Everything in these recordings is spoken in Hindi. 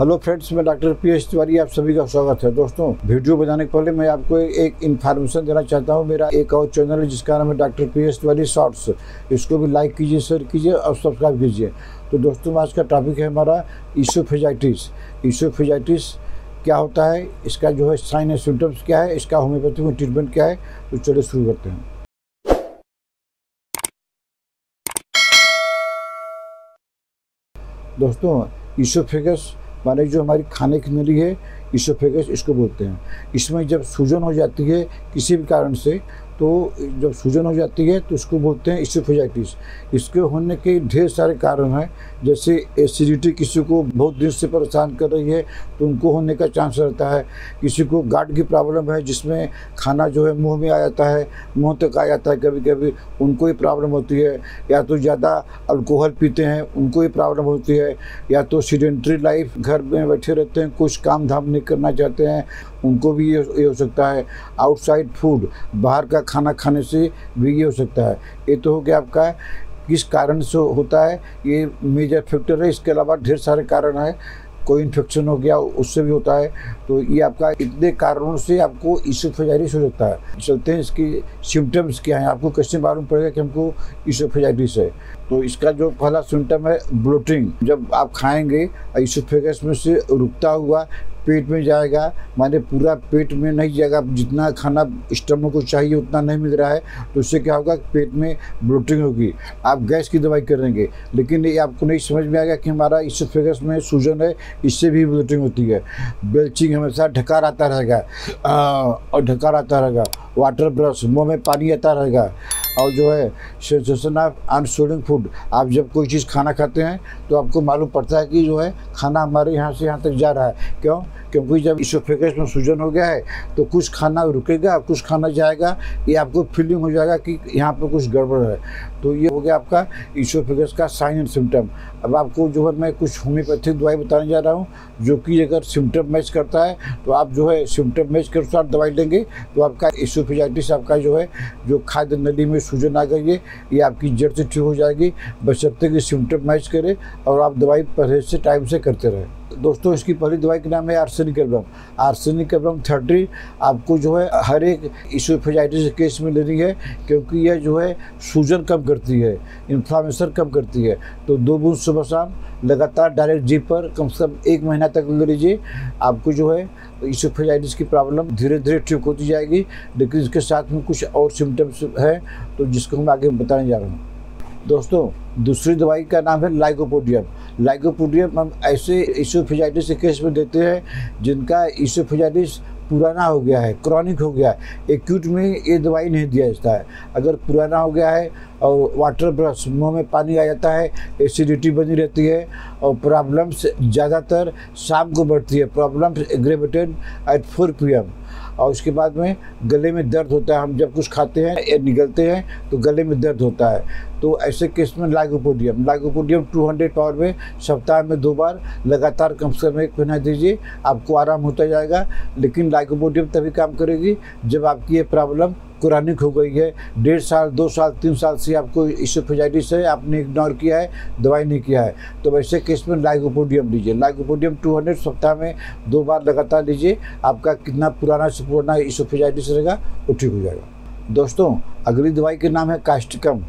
हेलो फ्रेंड्स, मैं डॉक्टर पी एस तिवारी, आप सभी का स्वागत है। दोस्तों, वीडियो बनाने के पहले मैं आपको एक इन्फॉर्मेशन देना चाहता हूं। मेरा एक और चैनल है जिसका नाम है doctor P S Tiwari shorts. इसको भी लाइक कीजिए, शेयर कीजिए और सब्सक्राइब कीजिए। तो दोस्तों, आज का टॉपिक है हमारा ईसोफेजाइटिस। ईसोफेजाइटिस क्या होता है, इसका जो है साइन एंड सिम्टम्स क्या है, इसका होम्योपैथी में ट्रीटमेंट क्या है, तो चलिए शुरू करते हैं। दोस्तों, ईसोफेगस माने जो हमारी खाने की नली है, ईसोफेगस इसको बोलते हैं। इसमें जब सूजन हो जाती है किसी भी कारण से, तो जब सूजन हो जाती है तो इसको बोलते हैं ईसोफेजाइटिस। इसके होने के ढेर सारे कारण हैं, जैसे एसिडिटी किसी को बहुत दिन से परेशान कर रही है तो उनको होने का चांस रहता है। किसी को गार्ड की प्रॉब्लम है जिसमें खाना जो है मुंह में आ जाता है, मुंह तक आ जाता है, कभी कभी उनको ही प्रॉब्लम होती है। या तो ज़्यादा अल्कोहल पीते हैं उनको ही प्रॉब्लम होती है, या तो सीडेंट्री लाइफ, घर में बैठे रहते हैं, कुछ काम धाम नहीं करना चाहते हैं, उनको भी ये हो सकता है। आउटसाइड फूड, बाहर का खाना खाने से भी ये हो सकता है। ये तो हो गया आपका किस कारण से होता है, ये मेजर फैक्टर है। इसके अलावा ढेर सारे कारण हैं, कोई इन्फेक्शन हो गया उससे भी होता है। तो ये आपका इतने कारणों से आपको ईसोफेजाइटिस हो सकता है। चलते हैं इसकी सिम्टम्स क्या हैं। आपको कैसे मालूम पड़ेगा कि हमको ईसोफेजाइटिस है। तो इसका जो पहला सिम्टम है ब्लोटिंग। जब आप खाएंगे, ईसोफेगस में से रुकता हुआ पेट में जाएगा, माने पूरा पेट में नहीं जाएगा, जितना खाना स्टमक को चाहिए उतना नहीं मिल रहा है, तो उससे क्या होगा, पेट में ब्लोटिंग होगी। आप गैस की दवाई करेंगे लेकिन ये आपको नहीं समझ में आएगा कि हमारा ईसोफेगस में सूजन है, इससे भी ब्लोटिंग होती है। ब्लीचिंग, हमेशा ढकार आता रहेगा और ढकार आता रहेगा। वाटर ब्रश, मुँह में पानी आता रहेगा। और जो है सेंसेशन ऑफ अनसोलिंग फूड। आप जब कोई चीज़ खाना खाते हैं तो आपको मालूम पड़ता है कि जो है खाना हमारे यहाँ से यहाँ तक जा रहा है। क्यों? क्योंकि जब ईसोफेगस में सूजन हो गया है तो कुछ खाना रुकेगा, कुछ खाना जाएगा, ये आपको फीलिंग हो जाएगा कि यहाँ पर कुछ गड़बड़ है। तो ये हो गया आपका ईसोफेगस का साइन एंड सिम्टम। अब आपको जो है मैं कुछ होम्योपैथिक दवाई बताने जा रहा हूँ, जो कि अगर सिम्टम मैच करता है तो आप जो है सिम्टम मैच के अनुसार दवाई लेंगे तो आपका ईसोफेजाइटिस आपका जो है, जो खाद्य नली में सूजन आ गई है, ये आपकी जड़ से ठीक हो जाएगी, बशर्ते कि सिम्टम मैच करे और आप दवाई परहेज से, टाइम से करते रहें। दोस्तों, इसकी पहली दवाई का नाम है आर्सेनिक एल्बम। आर्सेनिक एल्बम 30 आपको जो है हर एक ईसोफेजाइटिस केस में लेनी है, क्योंकि यह जो है सूजन कम करती है, इन्फ्लामेशन कम करती है। तो 2 बूंद सुबह शाम लगातार डायरेक्ट जीभ पर कम से कम 1 महीना तक ले लीजिए। आपको जो है ईसोफेजाइटिस की प्रॉब्लम धीरे धीरे ठीक होती जाएगी। लेकिन इसके साथ में कुछ और सिम्टम्स हैं तो जिसको मैं आगे बताने जा रहा हूँ। दोस्तों, दूसरी दवाई का नाम है लाइकोपोडियम। लाइकोपोडियम हम ऐसे ईसोफेजाइटिस के केस में देते हैं जिनका ईसोफेजाइटिस पुराना हो गया है, क्रॉनिक हो गया है। एक्यूट में ये दवाई नहीं दिया जाता है। अगर पुराना हो गया है और वाटर ब्रश, मुंह में पानी आ जाता है, एसिडिटी बनी रहती है और प्रॉब्लम्स ज़्यादातर शाम को बढ़ती है, प्रॉब्लम्स एग्रेवेटेड एट 4 PM। और उसके बाद में गले में दर्द होता है। हम जब कुछ खाते हैं या निगलते हैं तो गले में दर्द होता है। तो ऐसे केस में लाइकोपोडियम 200 पावर में सप्ताह में 2 बार लगातार कम से कम 1 महीना दीजिए, आपको आराम होता जाएगा। लेकिन लाइकोपोडियम तभी काम करेगी जब आपकी ये प्रॉब्लम क्रॉनिक हो गई है, 1.5 साल, 2 साल, 3 साल से आपको ईसोफेजाइटिस है, आपने इग्नोर किया है, दवाई नहीं किया है, तो वैसे केस में लाइकोपोडियम लीजिए। लाइकोपोडियम 200 सप्ताह में 2 बार लगातार लीजिए, आपका कितना पुराना से पुराना ईसोफेजाइटिस रहेगा वो ठीक हो जाएगा। दोस्तों, अगली दवाई का नाम है कास्टिकम।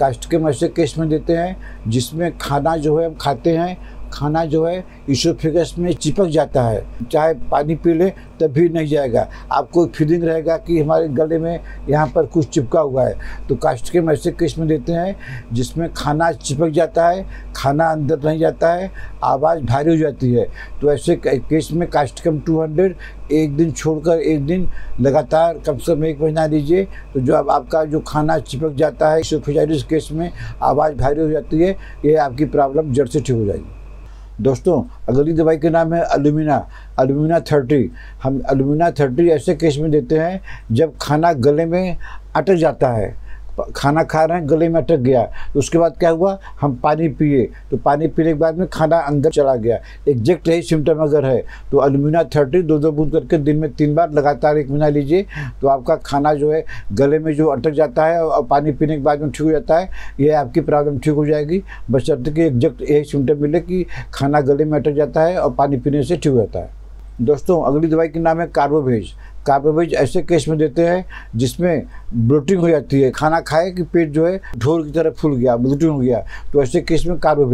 कास्टिकम ऐसे केस में देते हैं जिसमें खाना जो है हम खाते हैं, खाना जो है ईसोफेगस में चिपक जाता है, चाहे पानी पी लें तब भी नहीं जाएगा। आपको फीलिंग रहेगा कि हमारे गले में यहाँ पर कुछ चिपका हुआ है। तो कास्टिकम ऐसे केस में देते हैं जिसमें खाना चिपक जाता है, खाना अंदर नहीं जाता है, आवाज़ भारी हो जाती है। तो ऐसे केस में कास्टिकम 200 एक दिन छोड़कर 1 दिन लगातार कम से कम 1 महीना दीजिए। तो जो आपका जो खाना चिपक जाता है, ईसोफेजाइटिस केस में आवाज़ भारी हो जाती है, ये आपकी प्रॉब्लम जड़ से ठीक हो जाएगी। दोस्तों, अगली दवाई का नाम है अलुमिना। अलुमिना 30 हम अलुमिना 30 ऐसे केस में देते हैं जब खाना गले में अटक जाता है, खाना खा रहे हैं, गले में अटक गया, तो उसके बाद क्या हुआ, हम पानी पिए, तो पानी पीने के बाद में खाना अंदर चला गया। एग्जैक्ट यही सिम्टम अगर है तो अल्यूमिना 30 दो बूंद करके दिन में 3 बार लगातार 1 महीना लीजिए, तो आपका खाना जो है गले में जो अटक जाता है और पानी पीने के बाद में ठीक हो जाता है, यह आपकी प्रॉब्लम ठीक हो जाएगी। बशर्ते कि एग्जैक्ट यही सिम्टम मिले कि खाना गले में अटक जाता है और पानी पीने से ठीक हो जाता है। दोस्तों, अगली दवाई के नाम है कार्बो वेज। कार्बो वेज ऐसे केस में देते हैं जिसमें ब्लोटिंग हो जाती है, खाना खाए कि पेट जो है ढोल की तरह फूल गया, ब्लोटिंग हो गया, तो ऐसे केस में कार्बो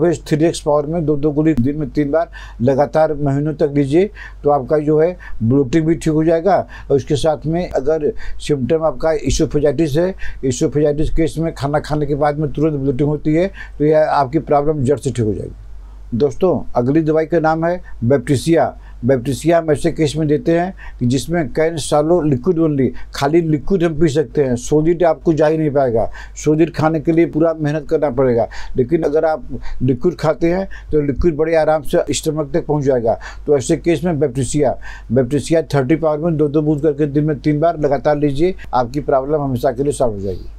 वेज 3x पावर में 2 गोली दिन में 3 बार लगातार महीनों तक लीजिए, तो आपका जो है ब्लोटिंग भी ठीक हो जाएगा। और उसके साथ में अगर सिम्टम आपका इसोफेजाइटिस है, इसोफेजाइटिस केस में खाना खाने के बाद में तुरंत ब्लोटिंग होती है, तो यह आपकी प्रॉब्लम जड़ से ठीक हो जाएगी। दोस्तों, अगली दवाई का नाम है बैप्टीसिया। बैप्टीसिया हम ऐसे केस में देते हैं कि जिसमें कैन सालो लिक्विड ओनली, खाली लिक्विड हम पी सकते हैं, सोलिड आपको जा ही नहीं पाएगा, सोलिड खाने के लिए पूरा मेहनत करना पड़ेगा। लेकिन अगर आप लिक्विड खाते हैं तो लिक्विड बड़े आराम से स्टमक तक पहुंच जाएगा, तो ऐसे केस में बैप्टीसिया 30 पावर में 2 बूंद करके दिन में 3 बार लगातार लीजिए, आपकी प्रॉब्लम हमेशा के लिए सॉल्व हो जाएगी।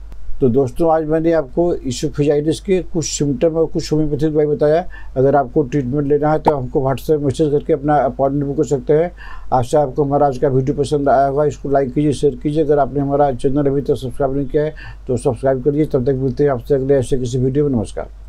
तो दोस्तों, आज मैंने आपको इसोफेजाइटिस के कुछ सिम्टम और कुछ होम्योपैथिक दवाई बताया। अगर आपको ट्रीटमेंट लेना है तो हमको व्हाट्सएप मैसेज करके अपना अपॉइंटमेंट बुक कर सकते हैं। आशा आपको हमारा आज का वीडियो पसंद आया होगा। इसको लाइक कीजिए, शेयर कीजिए। अगर आपने हमारा चैनल अभी तक सब्सक्राइब नहीं किया है तो सब्सक्राइब करिए। तब तक मिलते हैं आपसे अगले ऐसे किसी वीडियो में। नमस्कार।